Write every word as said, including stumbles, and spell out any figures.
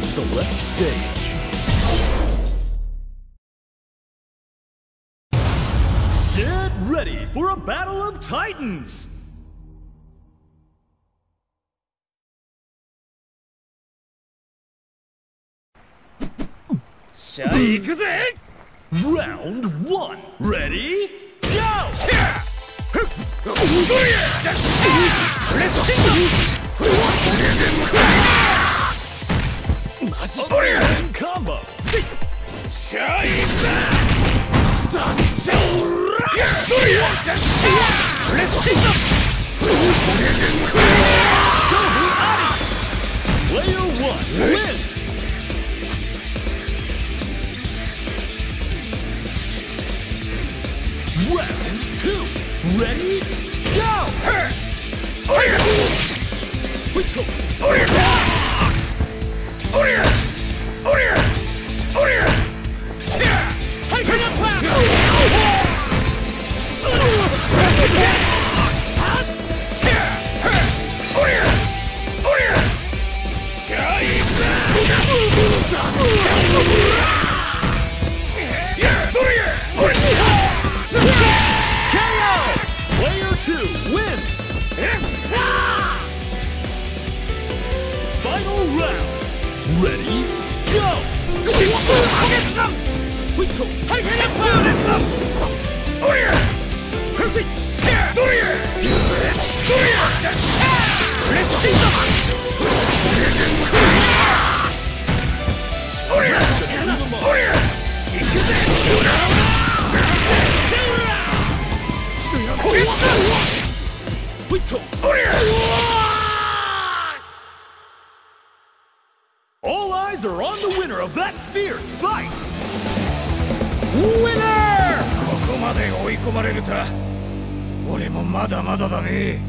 Select stage. Get ready for a battle of titans! Round one. Ready? Go! Let's combo. Player one wins. Round two, ready, go! Two wins! Yes, final round! Ready? Go! We took all eyes are on the winner of that fierce fight. Winner! ここまで追い込まれるた。俺もまだまだだね。